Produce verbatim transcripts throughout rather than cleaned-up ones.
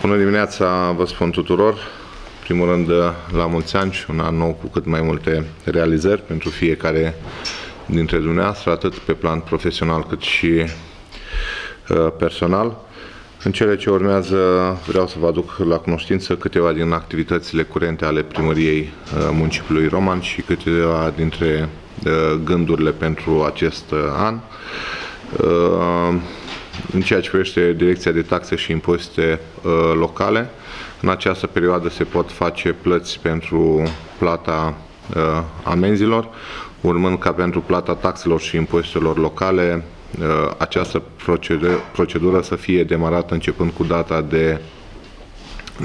Bună dimineața, vă spun tuturor. În primul rând, la mulți ani și un an nou cu cât mai multe realizări pentru fiecare dintre dumneavoastră, atât pe plan profesional cât și personal. În cele ce urmează vreau să vă aduc la cunoștință câteva din activitățile curente ale Primăriei Municipiului Roman și câteva dintre gândurile pentru acest an. În ceea ce privește Direcția de Taxe și Impozite Locale, în această perioadă se pot face plăți pentru plata amenzilor, urmând ca pentru plata taxelor și impozitelor locale această procedură să fie demarată începând cu data de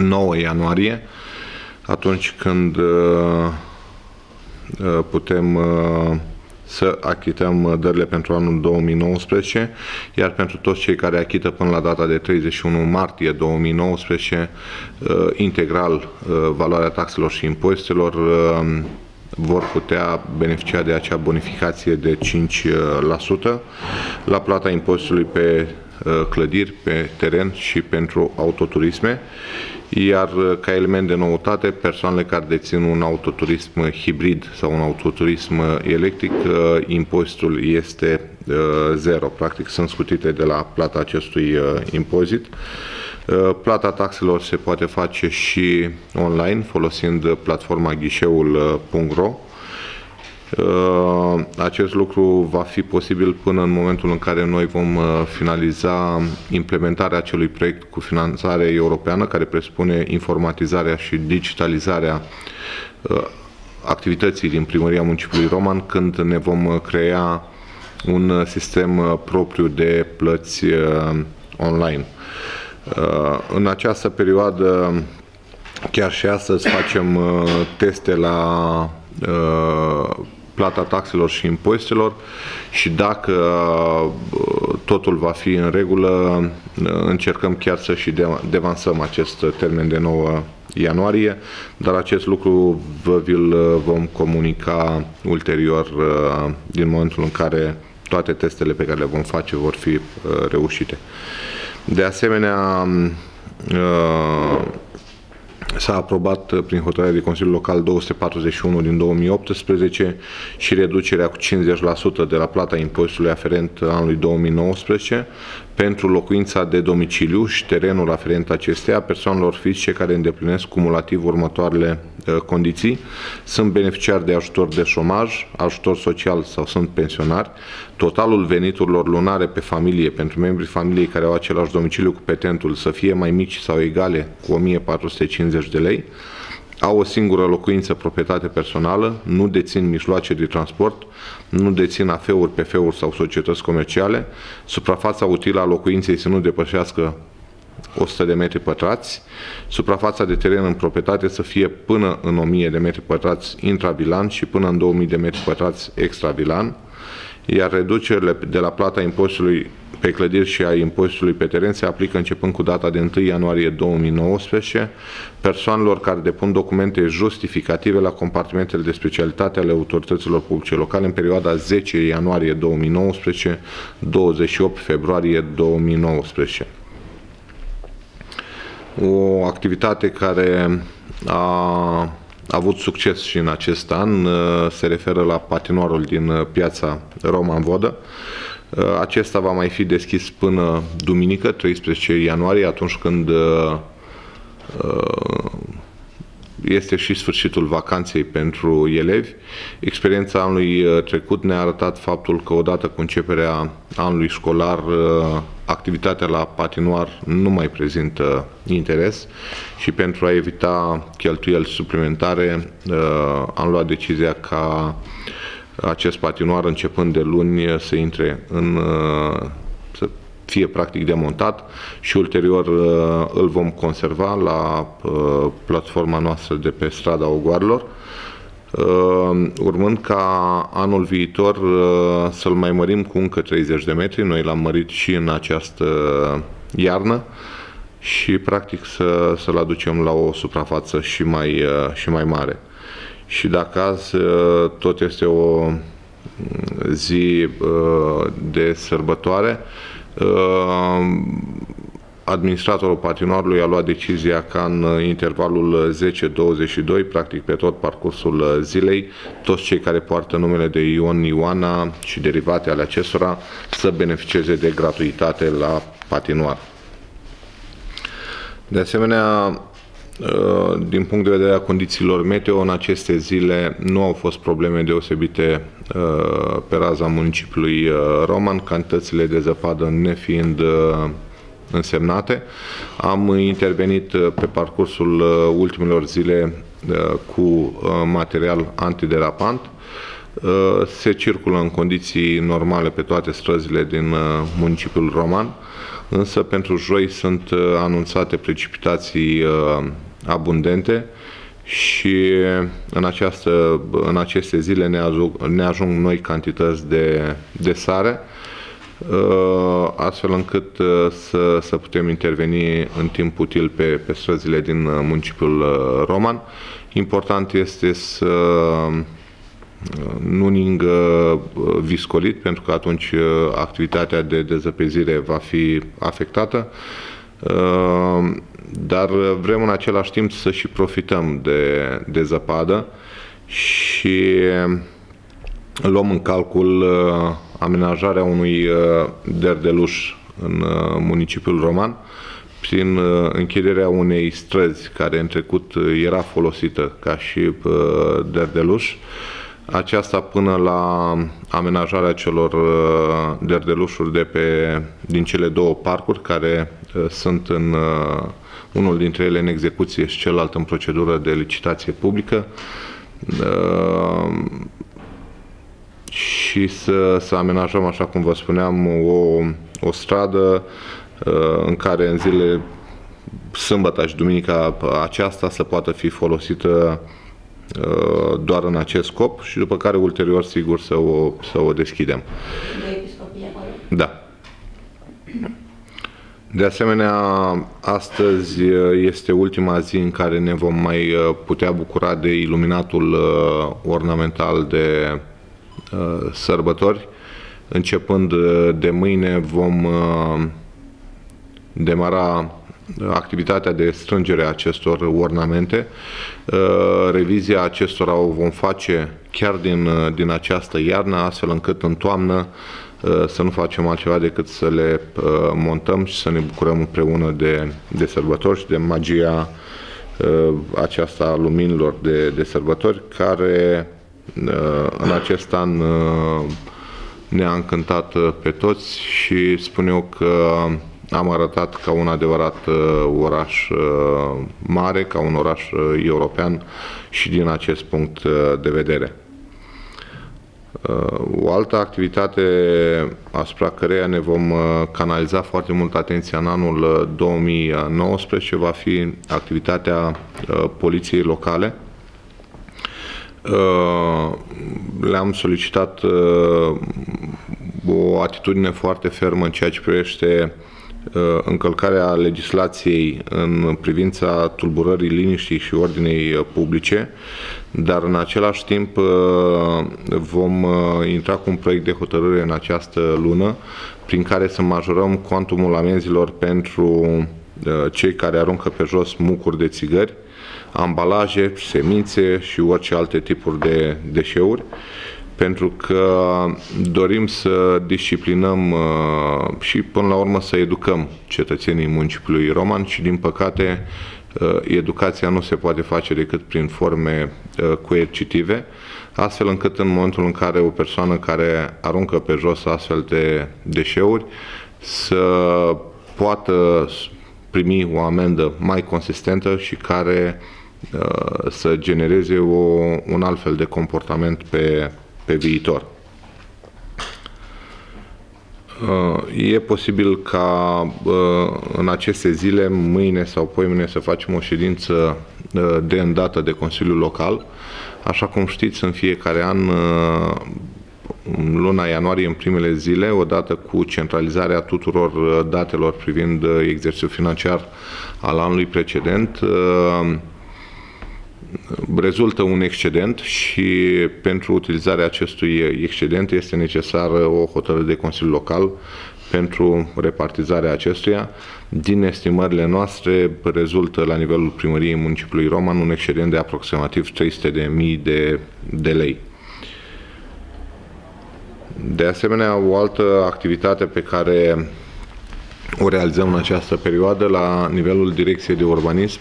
nouă ianuarie, atunci când putem să achităm dările pentru anul două mii nouăsprezece, iar pentru toți cei care achită până la data de treizeci și unu martie două mii nouăsprezece integral valoarea taxelor și impozitelor, vor putea beneficia de acea bonificație de cinci la sută la plata impozitului pe clădiri, pe teren și pentru autoturisme, iar ca element de noutate, persoanele care dețin un autoturism hibrid sau un autoturism electric, impozitul este zero. Practic sunt scutite de la plata acestui impozit. Plata taxelor se poate face și online, folosind platforma ghișeul punct ro. Acest lucru va fi posibil până în momentul în care noi vom finaliza implementarea acelui proiect cu finanțare europeană, care presupune informatizarea și digitalizarea activității din Primăria Municipiului Roman, când ne vom crea un sistem propriu de plăți online. În această perioadă, chiar și astăzi, facem teste la plata taxelor și impozitelor și dacă totul va fi în regulă, încercăm chiar să și devansăm acest termen de nouă ianuarie, dar acest lucru vă vi-l vom comunica ulterior din momentul în care toate testele pe care le vom face vor fi reușite. De asemenea, s-a aprobat prin hotărâre de Consiliul Local două sute patruzeci și unu din două mii optsprezece și reducerea cu cincizeci la sută de la plata impozitului aferent anului două mii nouăsprezece pentru locuința de domiciliu și terenul aferent acesteia persoanelor fizice care îndeplinesc cumulativ următoarele condiții: sunt beneficiari de ajutor de șomaj, ajutor social sau sunt pensionari, totalul veniturilor lunare pe familie pentru membrii familiei care au același domiciliu cu petentul să fie mai mici sau egale cu o mie patru sute cincizeci de lei, au o singură locuință proprietate personală, nu dețin mijloace de transport, nu dețin A F E-uri, P F E-uri sau societăți comerciale, suprafața utilă a locuinței să nu depășească o sută de metri pătrați, suprafața de teren în proprietate să fie până în o mie de metri pătrați intravilan și până în două mii de metri pătrați extravilan, iar reducerile de la plata impozitului pe clădiri și a impozitului pe teren se aplică începând cu data de întâi ianuarie două mii nouăsprezece persoanelor care depun documente justificative la compartimentele de specialitate ale autorităților publice locale în perioada zece ianuarie două mii nouăsprezece douăzeci și opt februarie două mii nouăsprezece. O activitate care a avut succes și în acest an se referă la patinoarul din Piața Roman Vodă. Acesta va mai fi deschis până duminică, treisprezece ianuarie, atunci când este și sfârșitul vacanței pentru elevi. Experiența anului trecut ne-a arătat faptul că odată cu începerea anului școlar, activitatea la patinoar nu mai prezintă interes și pentru a evita cheltuieli suplimentare am luat decizia ca acest patinoar, începând de luni, să intre în, să fie practic demontat și ulterior îl vom conserva la platforma noastră de pe strada Ogoarelor, urmând ca anul viitor să-l mai mărim cu încă treizeci de metri. Noi l-am mărit și în această iarnă și practic să, să-l aducem la o suprafață și mai, și mai mare. Și dacă azi tot este o zi de sărbătoare, administratorul patrimoniului a luat decizia ca în intervalul zece douăzeci și doi, practic pe tot parcursul zilei, toți cei care poartă numele de Ion, Ioana și derivate ale acestora să beneficieze de gratuitate la patinoar. De asemenea, din punct de vedere a condițiilor meteo, în aceste zile nu au fost probleme deosebite pe raza municipiului Roman, cantitățile de zăpadă nefiind însemnate. Am intervenit pe parcursul ultimelor zile cu material antiderapant. Se circulă în condiții normale pe toate străzile din municipiul Roman, însă pentru joi sunt anunțate precipitații abundente și în, această, în aceste zile ne ajung, ne ajung noi cantități de, de sare, astfel încât să, să putem interveni în timp util pe, pe străzile din municipiul Roman. Important este să nu ningă viscolit, pentru că atunci activitatea de dezăpezire va fi afectată, dar vrem în același timp să și profităm de, de zăpadă și luăm în calcul amenajarea unui derdeluș în municipiul Roman prin închiderea unei străzi care în trecut era folosită ca și derdeluș, aceasta până la amenajarea celor derdelușuri de pe, din cele două parcuri care sunt în, unul dintre ele în execuție și celălalt în procedură de licitație publică, și să, să amenajăm, așa cum vă spuneam, o, o stradă în care în zile sâmbătă și duminica aceasta să poată fi folosită doar în acest scop și după care ulterior sigur să o, să o deschidem. Da. De asemenea, astăzi este ultima zi în care ne vom mai putea bucura de iluminatul ornamental de sărbători. Începând de mâine vom demara activitatea de strângere a acestor ornamente. Revizia acestora o vom face chiar din, din această iarnă, astfel încât în toamnă să nu facem altceva decât să le montăm și să ne bucurăm împreună de, de sărbători și de magia aceasta a luminilor de, de sărbători, care în acest an ne-a încântat pe toți și spun eu că am arătat ca un adevărat oraș mare, ca un oraș european și din acest punct de vedere. O altă activitate asupra căreia ne vom canaliza foarte mult atenția în anul două mii nouăsprezece va fi activitatea poliției locale. Le-am solicitat o atitudine foarte fermă în ceea ce privește încălcarea legislației în privința tulburării liniștii și ordinei publice, dar în același timp vom intra cu un proiect de hotărâre în această lună prin care să majorăm cuantumul amenzilor pentru cei care aruncă pe jos mucuri de țigări, ambalaje, semințe și orice alte tipuri de deșeuri, pentru că dorim să disciplinăm și până la urmă să educăm cetățenii municipiului Roman și din păcate educația nu se poate face decât prin forme coercitive, astfel încât în momentul în care o persoană care aruncă pe jos astfel de deșeuri să poată primi o amendă mai consistentă și care uh, să genereze o, un alt fel de comportament pe, pe viitor. Uh, e posibil ca uh, în aceste zile, mâine sau poimâine, să facem o ședință uh, de îndată de Consiliul Local. Așa cum știți, în fiecare an, uh, în luna ianuarie, în primele zile, odată cu centralizarea tuturor datelor privind exercițiul financiar al anului precedent, rezultă un excedent și pentru utilizarea acestui excedent este necesară o hotărâre de Consiliu Local pentru repartizarea acestuia. Din estimările noastre rezultă la nivelul primăriei municipiului Roman un excedent de aproximativ trei sute de mii de, de lei. De asemenea, o altă activitate pe care o realizăm în această perioadă la nivelul Direcției de Urbanism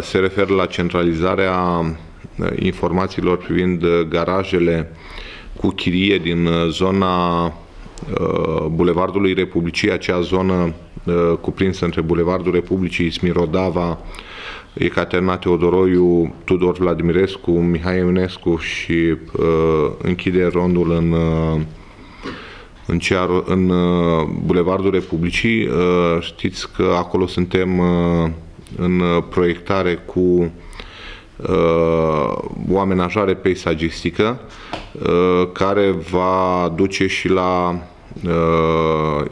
se referă la centralizarea informațiilor privind garajele cu chirie din zona Bulevardului Republicii, acea zonă cuprinsă între Bulevardul Republicii, Smirodava, Ecaterina Teodoroiu, Tudor Vladimirescu, Mihai Ionescu și uh, închide rondul în, uh, în, cea, în uh, Bulevardul Republicii. Uh, știți că acolo suntem uh, în proiectare cu uh, o amenajare peisagistică uh, care va duce și la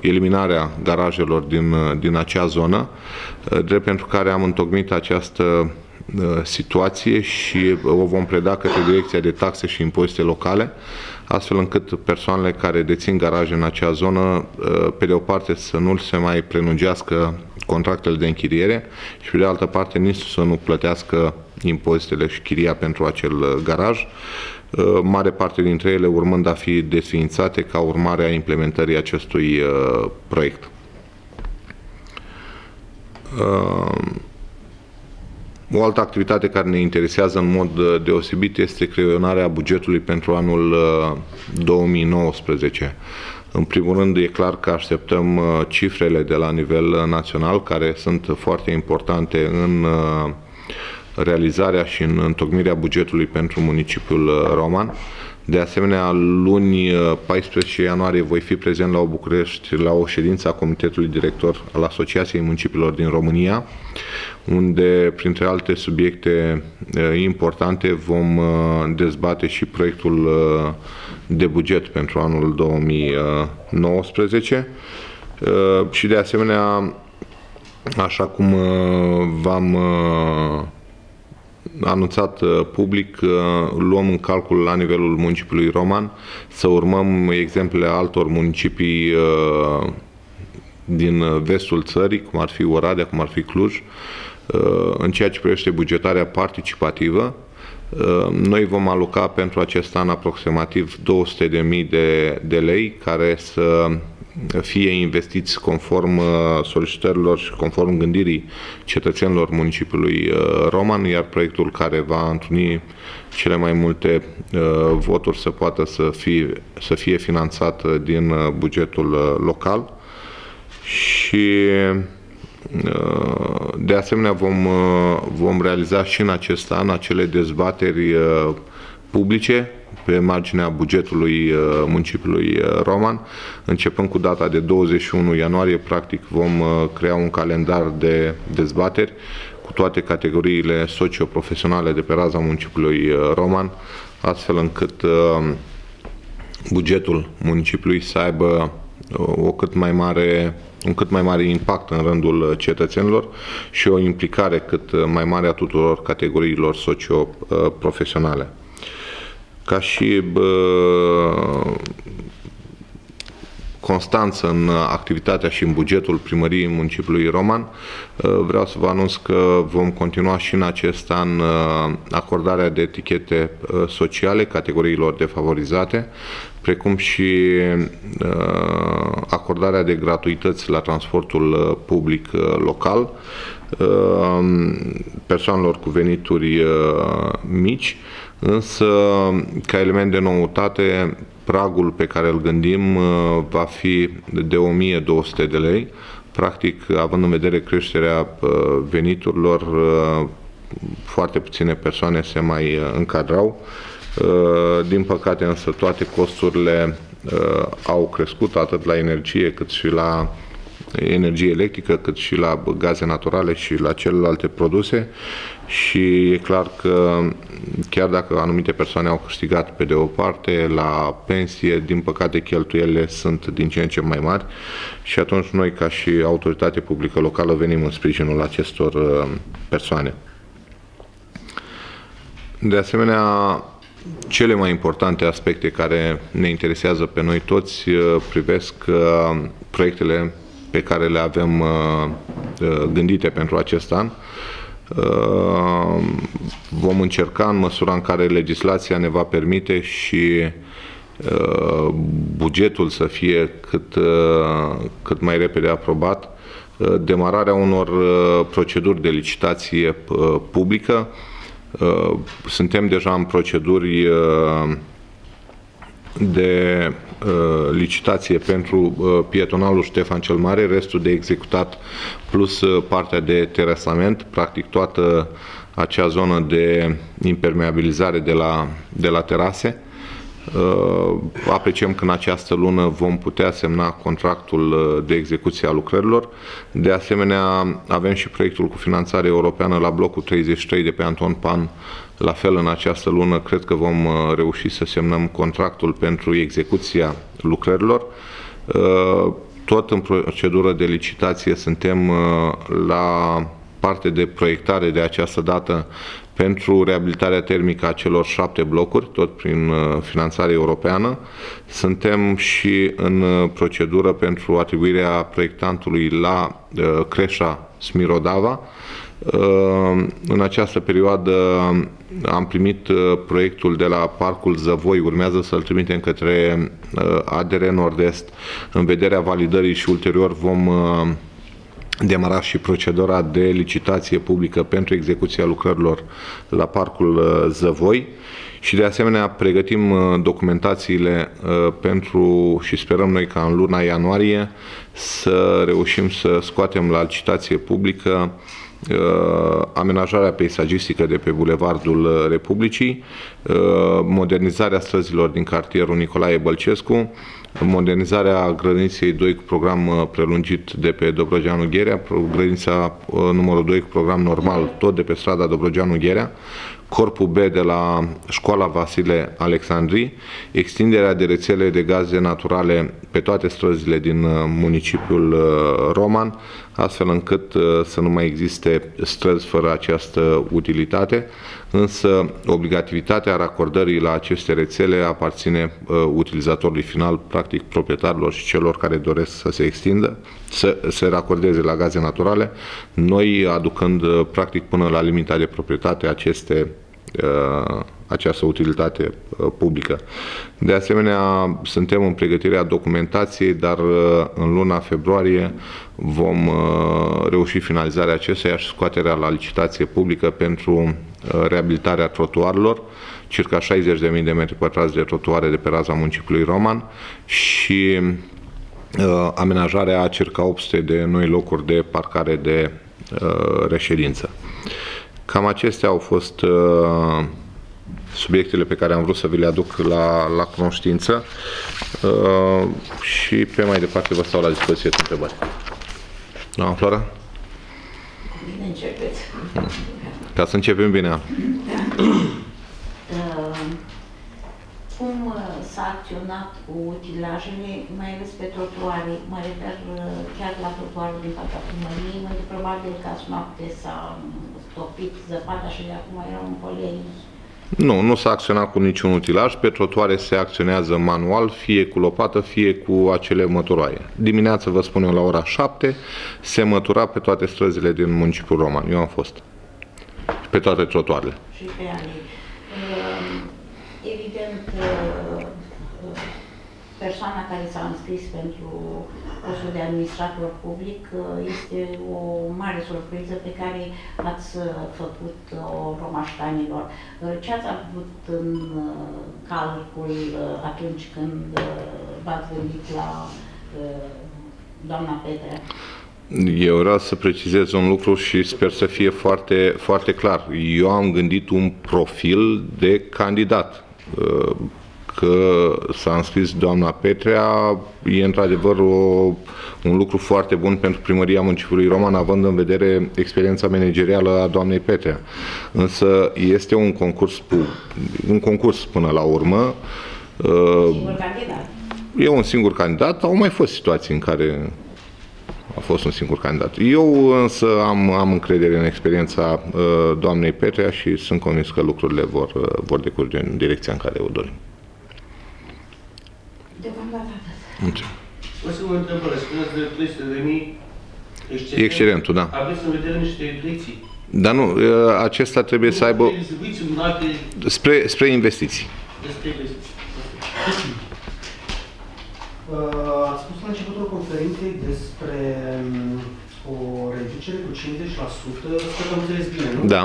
eliminarea garajelor din, din acea zonă, drept pentru care am întocmit această situație și o vom preda către Direcția de Taxe și Impozite Locale, astfel încât persoanele care dețin garaje în acea zonă, pe de o parte să nu se mai prelungească contractele de închiriere și pe de altă parte nici să nu plătească impozitele și chiria pentru acel garaj, mare parte dintre ele urmând a fi desființate ca urmare a implementării acestui uh, proiect. Uh, o altă activitate care ne interesează în mod deosebit este creionarea bugetului pentru anul uh, două mii nouăsprezece. În primul rând, e clar că așteptăm uh, cifrele de la nivel național, care sunt foarte importante în uh, realizarea și în întocmirea bugetului pentru municipiul Roman. De asemenea, luni paisprezece ianuarie voi fi prezent la București la o ședință a Comitetului Director al Asociației Municipiilor din România, unde, printre alte subiecte importante, vom dezbate și proiectul de buget pentru anul două mii nouăsprezece și, de asemenea, așa cum v-am anunțat public, luăm în calcul la nivelul municipiului Roman să urmăm exemplele altor municipii din vestul țării, cum ar fi Oradea, cum ar fi Cluj, în ceea ce privește bugetarea participativă. Noi vom aloca pentru acest an aproximativ două sute de mii de, de lei care să fie investiți conform solicitărilor și conform gândirii cetățenilor municipiului Roman, iar proiectul care va întruni cele mai multe voturi să poată să fie, să fie finanțat din bugetul local. Și de asemenea vom, vom realiza și în acest an acele dezbateri publice pe marginea bugetului municipiului Roman. Începând cu data de douăzeci și unu ianuarie, practic vom crea un calendar de dezbateri cu toate categoriile socioprofesionale de pe raza municipiului Roman, astfel încât bugetul municipiului să aibă o cât mai mare, un cât mai mare impact în rândul cetățenilor și o implicare cât mai mare a tuturor categoriilor socioprofesionale. Ca și uh, constanță în activitatea și în bugetul primăriei municipiului Roman, uh, vreau să vă anunț că vom continua și în acest an uh, acordarea de etichete uh, sociale categoriilor defavorizate, precum și uh, acordarea de gratuități la transportul uh, public uh, local uh, persoanelor cu venituri uh, mici. Însă, ca element de noutate, pragul pe care îl gândim va fi de o mie două sute de lei, practic, având în vedere creșterea veniturilor, foarte puține persoane se mai încadrau. Din păcate, însă, toate costurile au crescut, atât la energie, cât și la energie electrică, cât și la gaze naturale și la celelalte produse, și e clar că chiar dacă anumite persoane au câștigat pe de o parte la pensie, din păcate cheltuielile sunt din ce în ce mai mari și atunci noi ca și autoritate publică locală venim în sprijinul acestor persoane. De asemenea, cele mai importante aspecte care ne interesează pe noi toți privesc proiectele pe care le avem gândite pentru acest an. Vom încerca, în măsura în care legislația ne va permite și bugetul să fie cât, cât mai repede aprobat, demararea unor proceduri de licitație publică. Suntem deja în proceduri de licitație pentru pietonalul Ștefan cel Mare, restul de executat plus partea de terasament, practic toată acea zonă de impermeabilizare de la, de la terase. Apreciem că în această lună vom putea semna contractul de execuție a lucrărilor. De asemenea, avem și proiectul cu finanțare europeană la blocul treizeci și trei de pe Anton Pan. La fel, în această lună, cred că vom reuși să semnăm contractul pentru execuția lucrărilor. Tot în procedură de licitație suntem la parte de proiectare de această dată pentru reabilitarea termică a celor șapte blocuri, tot prin finanțare europeană. Suntem și în procedură pentru atribuirea proiectantului la creșa Smirodava. În această perioadă am primit proiectul de la Parcul Zăvoi, urmează să-l trimitem către A D R Nord-Est în vederea validării și ulterior vom demara și procedura de licitație publică pentru execuția lucrărilor la Parcul Zăvoi și de asemenea pregătim documentațiile pentru și sperăm noi ca în luna ianuarie să reușim să scoatem la licitație publică amenajarea peisagistică de pe Bulevardul Republicii, modernizarea străzilor din cartierul Nicolae Bălcescu, modernizarea grădiniței doi cu program prelungit de pe Dobrogeanu Gherea, grădinița numărul doi cu program normal, tot de pe strada Dobrogeanu Gherea, corpul B de la școala Vasile Alexandri, extinderea de rețele de gaze naturale pe toate străzile din municipiul Roman, astfel încât să nu mai existe străzi fără această utilitate, însă obligativitatea racordării la aceste rețele aparține utilizatorului final, practic proprietarilor și celor care doresc să se extindă, să se racordeze la gaze naturale, noi aducând practic până la limita de proprietate aceste această utilitate publică. De asemenea, suntem în pregătirea documentației, dar în luna februarie vom reuși finalizarea acesteia și scoaterea la licitație publică pentru reabilitarea trotuarelor, circa șaizeci de mii de metri pătrați de trotuare de pe raza municipiului Roman și amenajarea a circa opt sute de noi locuri de parcare de reședință. Cam acestea au fost uh, subiectele pe care am vrut să vi le aduc la, la cunoștință uh, și pe mai departe vă stau la dispoziție cu întrebări. Doamna Flora? Bine începeți. Ca să începem bine. Da. uh, cum s-a acționat cu utilajele, mai ales pe trotuare? Mă refer uh, chiar la trotuarul din partea primăriei, mai de probabil că azi noapte s-a topit zăpada și de acum erau în polei. Nu, nu s-a acționat cu niciun utilaj. Pe trotuare se acționează manual, fie cu lopată, fie cu acele măturoaie. Dimineața, vă spun eu, la ora șapte, se mătura pe toate străzile din municipiul Roman. Eu am fost. Pe toate trotuarele. Și pe alei. Evident, persoana care s-a înscris pentru postul de administrator public este o mare surpriză pe care ați făcut o romaștanilor. Ce ați avut în calcul atunci când v-ați gândit la doamna Petre? Eu vreau să precizez un lucru și sper să fie foarte, foarte clar. Eu am gândit un profil de candidat. Că s-a înscris doamna Petrea e într-adevăr un lucru foarte bun pentru primăria municipiului Roman, având în vedere experiența managerială a doamnei Petrea. Însă este un concurs, un concurs până la urmă. Un singur candidat. E un singur candidat. Au mai fost situații în care a fost un singur candidat. Eu însă am, am încredere în experiența uh, doamnei Petrea și sunt convins că lucrurile vor, uh, vor decurge în direcția în care o dorim. Mulțumesc. O să vă întreb, spuneați de trei sute de mii excedentul. Excedentul, da. Aveți în vedere niște direcții. Dar nu, acesta trebuie să aibă spre, spre investiții. Despre investiții. Ați spus la începutul conferinței despre o reducere cu cincizeci la sută, sper că am înțeles bine, nu? Da.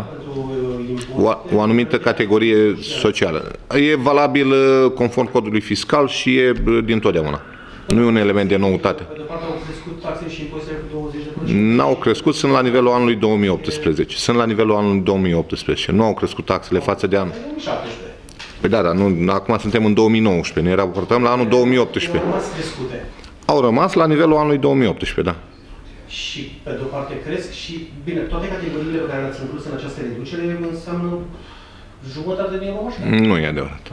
O, o anumită categorie socială. E valabil conform codului fiscal și e dintotdeauna. Nu e un element de noutate. Pe de parte au crescut taxe și impozitele cu douăzeci la sută? N-au crescut, sunt la nivelul anului două mii optsprezece. Sunt la nivelul anului două mii optsprezece. Nu au crescut taxele față de anul. două mii șaptesprezece. Păi da, dar nu, acum suntem în două mii nouăsprezece. Ne raportăm la anul două mii optsprezece. Au rămas crescute. Au rămas la nivelul anului două mii optsprezece, da. Și pe de o parte cresc și, bine, toate categoriile pe care le-ați inclus în această reducere înseamnă jumătate de mie. Nu e adevărat.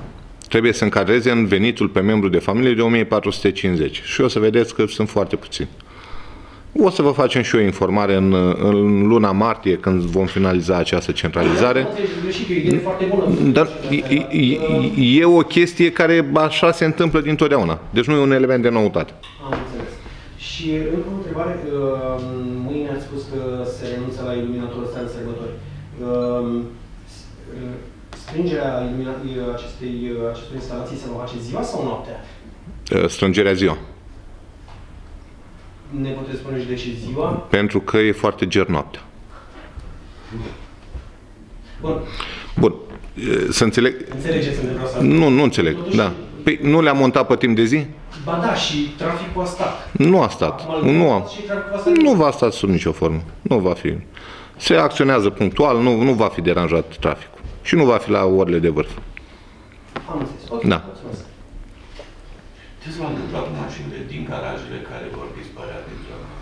Trebuie să încadreze în venitul pe membru de familie de o mie patru sute cincizeci. Și o să vedeți că sunt foarte puțini. O să vă facem și o informare în, în luna martie, când vom finaliza această centralizare. Dar e, e, e o chestie care așa se întâmplă dintotdeauna. Deci nu e un element de noutate. Am înțeles. Și încă o întrebare. Mâine ați spus că se renunță la iluminatorul ăsta în sărbători. Strângerea acestei, acestei instalații se va face ziua sau noaptea? Strângerea ziua. Ne puteți spune și de ce ziua? Pentru că e foarte ger noaptea. Bun. Bun. Să înțeleg... Înțelegeți unde vreau să ajung? Nu, nu înțeleg. Totuși... Da. Păi nu le-am montat pe timp de zi? Ba da, și traficul a stat. Nu a stat. Acum, nu, a... Stat. Nu va sta sub nicio formă. Nu va fi. Se acționează punctual, nu, nu va fi deranjat traficul. Și nu va fi la orele de vârf. Am înțeles. Ok, da. Mulțumesc. Ce se va întâmpla cu mașinile din garajele care vor dispărea din zona?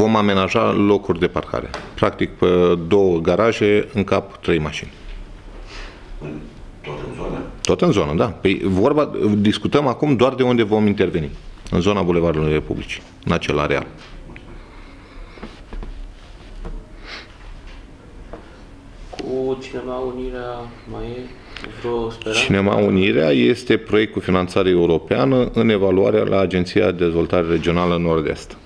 Vom amenaja locuri de parcare. Practic, pe două garaje încap trei mașini. În, tot în zonă? Tot în zonă, da. Păi vorba, discutăm acum doar de unde vom interveni. În zona Bulevardului Republicii, în acel areal. Cu Cinema Unirea mai e vreo speranță? Cinema Unirea este proiect cu finanțare europeană în evaluare la Agenția de Dezvoltare Regională Nord-Est.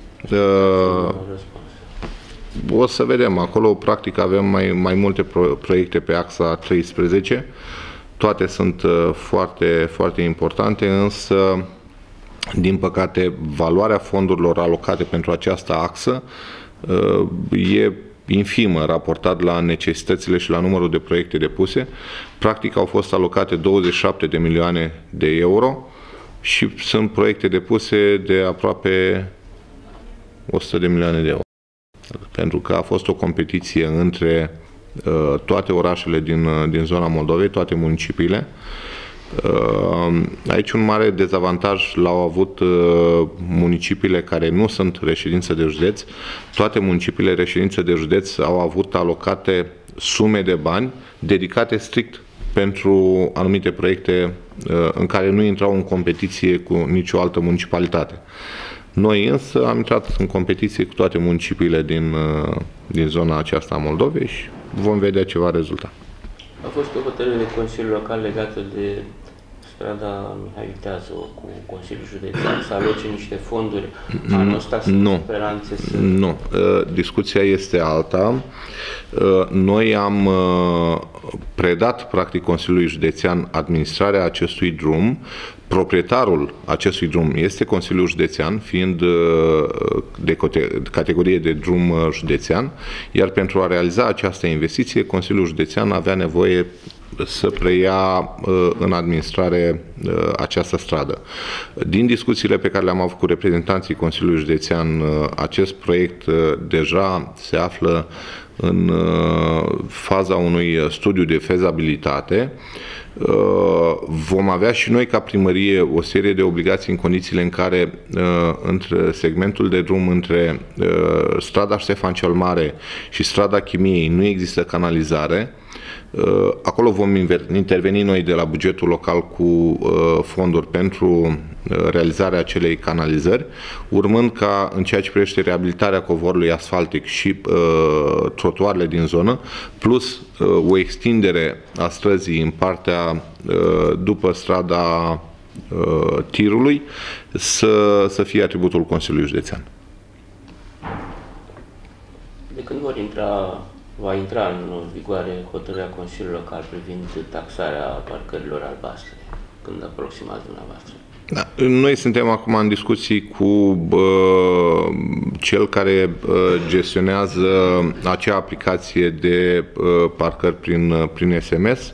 O să vedem. Acolo, practic, avem mai, mai multe proiecte pe axa treisprezece. Toate sunt foarte, foarte importante, însă, din păcate, valoarea fondurilor alocate pentru această axă e infimă, raportat la necesitățile și la numărul de proiecte depuse. Practic au fost alocate douăzeci și șapte de milioane de euro și sunt proiecte depuse de aproape o sută de milioane de euro. Pentru că a fost o competiție între uh, toate orașele din, din zona Moldovei, toate municipiile. Uh, aici un mare dezavantaj l-au avut uh, municipiile care nu sunt reședințe de județ. Toate municipiile reședințe de județ au avut alocate sume de bani dedicate strict pentru anumite proiecte uh, în care nu intrau în competiție cu nicio altă municipalitate. Noi însă am intrat în competiție cu toate municipiile din, uh, din zona aceasta a Moldovei și vom vedea ce va rezulta. A fost o hotărâre de Consiliul Local legată de strada Mihai Vitează cu Consiliul Județean să aloce niște fonduri. Anul ăsta sunt speranțe să... Nu. Discuția este alta. Noi am predat, practic, Consiliului Județean administrarea acestui drum. Proprietarul acestui drum este Consiliul Județean, fiind de categorie de drum județean, iar pentru a realiza această investiție, Consiliul Județean avea nevoie să preia în administrare această stradă. Din discuțiile pe care le-am avut cu reprezentanții Consiliului Județean, acest proiect deja se află în faza unui studiu de fezabilitate. Vom avea și noi ca primărie o serie de obligații în condițiile în care între segmentul de drum între strada Ștefan cel Mare și strada Chimiei nu există canalizare. Acolo vom interveni noi de la bugetul local cu fonduri pentru realizarea acelei canalizări, urmând ca în ceea ce privește reabilitarea covorului asfaltic și uh, trotuarele din zonă, plus uh, o extindere a străzii în partea uh, după strada uh, tirului, să, să fie atributul Consiliului Județean. De când vor intra, va intra în vigoare hotărârea Consiliului Local privind taxarea parcărilor albastre? Când aproximați dumneavoastră? Da. Noi suntem acum în discuții cu uh, cel care uh, gestionează acea aplicație de uh, parcări prin, uh, prin S M S.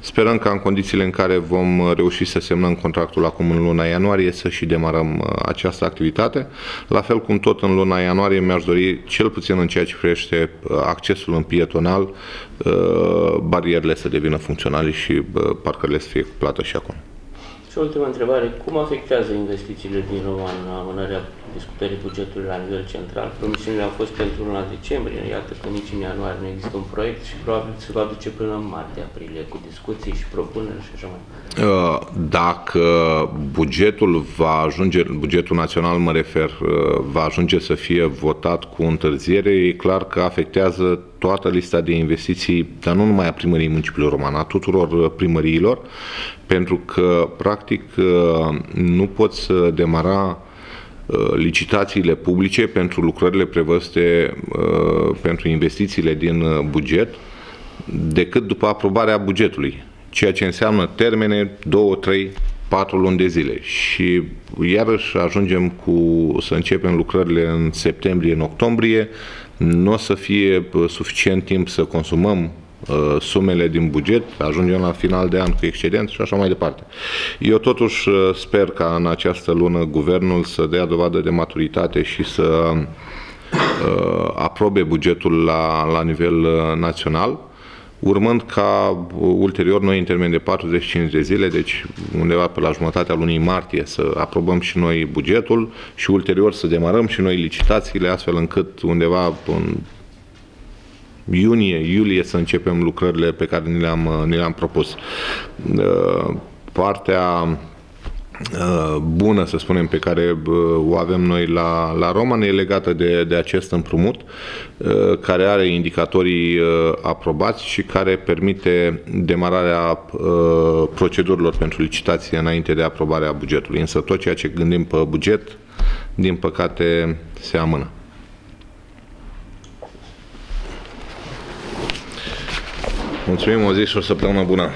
Sperăm că în condițiile în care vom reuși să semnăm contractul acum în luna ianuarie să și demarăm uh, această activitate. La fel cum tot în luna ianuarie mi-aș dori, cel puțin în ceea ce privește uh, accesul în pietonal, uh, barierele să devină funcționale și uh, parcările să fie cu plată și acum. Și o ultimă întrebare, cum afectează investițiile din Roman amânarea discutării bugetului la nivel central? Promisiunile au fost pentru luna decembrie, iată că nici în ianuarie nu există un proiect și probabil se va duce până în martie-aprilie cu discuții și propuneri și așa mai departe. Dacă bugetul va ajunge, bugetul național mă refer, va ajunge să fie votat cu întârziere, e clar că afectează toată lista de investiții, dar nu numai a Primăriei Municipiului Roman, a tuturor primăriilor, pentru că, practic, nu poți demara licitațiile publice pentru lucrările prevăzute pentru investițiile din buget, decât după aprobarea bugetului, ceea ce înseamnă termene două, trei, patru luni de zile. Și iarăși ajungem cu să începem lucrările în septembrie, în octombrie, nu o să fie suficient timp să consumăm uh, sumele din buget, ajungem la final de an cu excedent și așa mai departe. Eu totuși sper ca în această lună guvernul să dea dovadă de maturitate și să uh, aprobe bugetul la, la nivel național, urmând ca ulterior noi în termen de patruzeci și cinci de zile, deci undeva pe la jumătatea lunii martie, să aprobăm și noi bugetul și ulterior să demarăm și noi licitațiile, astfel încât undeva în iunie, iulie să începem lucrările pe care ni le-am le-am propus. Partea bună, să spunem, pe care o avem noi la, la Roman e legată de, de acest împrumut care are indicatorii aprobați și care permite demararea procedurilor pentru licitație înainte de aprobarea bugetului. Însă tot ceea ce gândim pe buget, din păcate, se amână. Mulțumim, o zi și o săptămână bună!